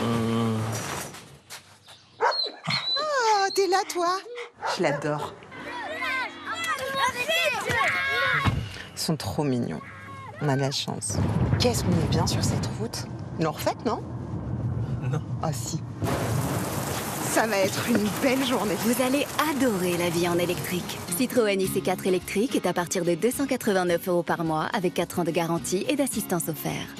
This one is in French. Oh, t'es là, toi? Je l'adore. Ils sont trop mignons. On a de la chance. Qu'est-ce qu'on est bien sur cette route? Non, en fait, non? Non. Ah, si. Ça va être une belle journée. Vous allez adorer la vie en électrique. Citroën Ë-C4 électrique est à partir de 289 € par mois avec 4 ans de garantie et d'assistance offerte.